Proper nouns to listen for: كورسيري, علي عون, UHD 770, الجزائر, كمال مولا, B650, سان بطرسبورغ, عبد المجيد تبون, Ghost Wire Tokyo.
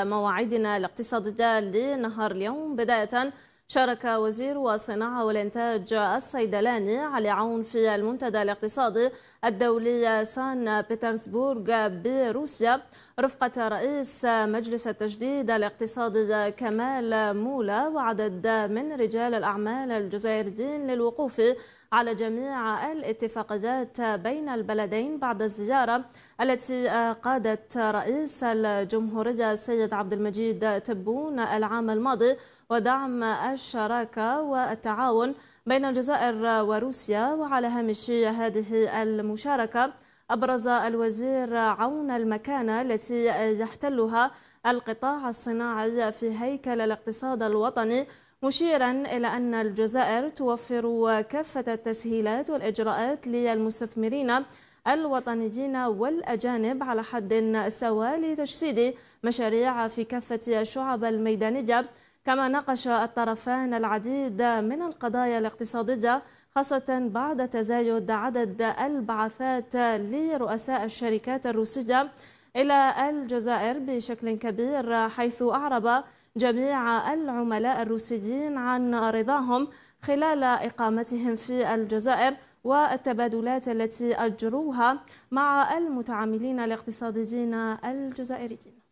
مواعيدنا الاقتصادية لنهار اليوم. بداية شارك وزير الصناعة والإنتاج الصيدلاني علي عون في المنتدى الاقتصادي الدولي سان بطرسبورغ بروسيا رفقة رئيس مجلس التجديد الاقتصادي كمال مولا وعدد من رجال الأعمال الجزائريين للوقوف على جميع الاتفاقيات بين البلدين بعد الزيارة التي قادت رئيس الجمهورية السيد عبد المجيد تبون العام الماضي ودعم الشراكة والتعاون بين الجزائر وروسيا. وعلى هامش هذه المشاركة أبرز الوزير عون المكانة التي يحتلها القطاع الصناعي في هيكل الاقتصاد الوطني، مشيرا إلى أن الجزائر توفر كافة التسهيلات والإجراءات للمستثمرين الوطنيين والأجانب على حد سواء لتجسيد مشاريع في كافة الشعب الميدانية. كما ناقش الطرفان العديد من القضايا الاقتصادية خاصة بعد تزايد عدد البعثات لرؤساء الشركات الروسية إلى الجزائر بشكل كبير، حيث أعرب جميع العملاء الروسيين عن رضاهم خلال إقامتهم في الجزائر والتبادلات التي أجروها مع المتعاملين الاقتصاديين الجزائريين.